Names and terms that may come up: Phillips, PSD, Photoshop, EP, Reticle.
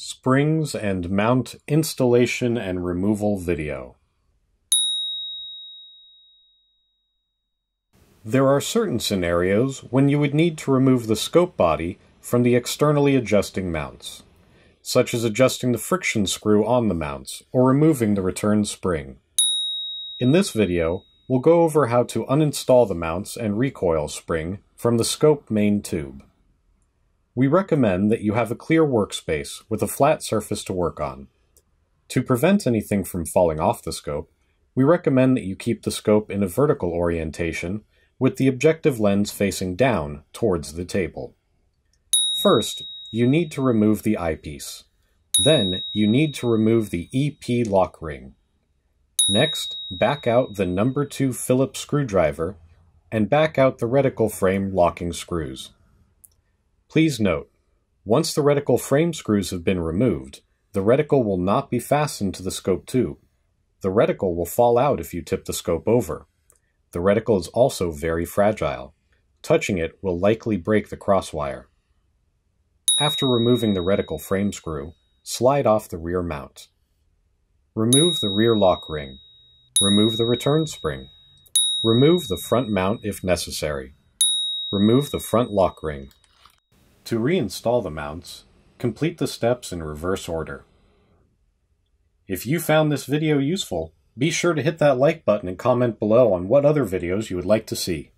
springs and mount installation and removal video. There are certain scenarios when you would need to remove the scope body from the externally adjusting mounts, such as adjusting the friction screw on the mounts or removing the return spring. In this video, we'll go over how to uninstall the mounts and recoil spring from the scope main tube. We recommend that you have a clear workspace with a flat surface to work on. To prevent anything from falling off the scope, we recommend that you keep the scope in a vertical orientation with the objective lens facing down towards the table. First, you need to remove the eyepiece. Then, you need to remove the EP lock ring. Next, back out the number 2 Phillips screwdriver and back out the reticle frame locking screws. Please note, once the reticle frame screws have been removed, the reticle will not be fastened to the scope tube. The reticle will fall out if you tip the scope over. The reticle is also very fragile. Touching it will likely break the crosswire. After removing the reticle frame screw, slide off the rear mount. Remove the rear lock ring. Remove the return spring. Remove the front mount if necessary. Remove the front lock ring. To reinstall the mounts, complete the steps in reverse order. If you found this video useful, be sure to hit that like button and comment below on what other videos you would like to see.